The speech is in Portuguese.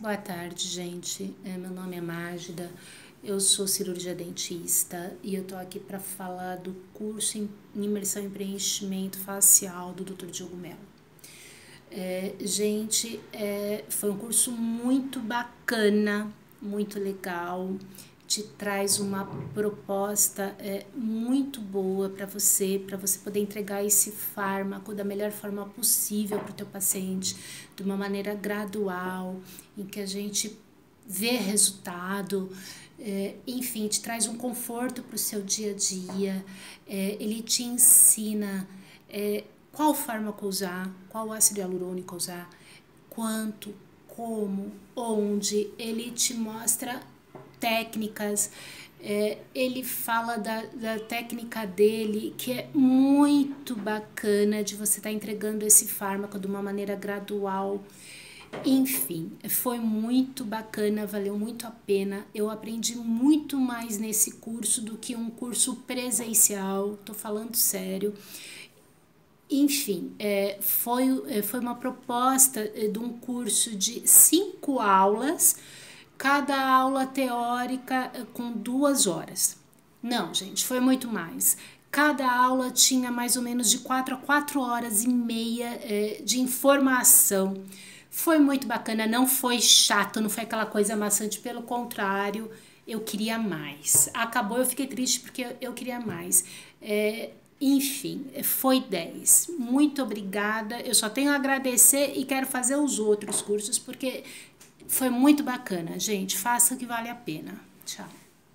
Boa tarde, gente. Meu nome é Magida, eu sou cirurgia dentista e eu tô aqui para falar do curso em imersão em preenchimento facial do Dr. Diogo Melo. Gente, foi um curso muito bacana, muito legal, te traz uma proposta muito boa para você poder entregar esse fármaco da melhor forma possível para o teu paciente, de uma maneira gradual, em que a gente vê resultado, enfim, te traz um conforto para o seu dia a dia, ele te ensina qual fármaco usar, qual ácido hialurônico usar, quanto, como, onde, ele te mostra técnicas, ele fala da técnica dele, que é muito bacana de você estar entregando esse fármaco de uma maneira gradual. Enfim, foi muito bacana, valeu muito a pena. Eu aprendi muito mais nesse curso do que um curso presencial, tô falando sério. Enfim, foi uma proposta de um curso de 5 aulas, cada aula teórica com 2 horas. Não, gente, foi muito mais. Cada aula tinha mais ou menos de 4 a 4 horas e meia de informação. Foi muito bacana, não foi chato, não foi aquela coisa maçante, pelo contrário, eu queria mais. Acabou, eu fiquei triste porque eu queria mais. Enfim, foi 10. Muito obrigada, eu só tenho a agradecer e quero fazer os outros cursos, porque foi muito bacana, gente. Faça, que vale a pena. Tchau.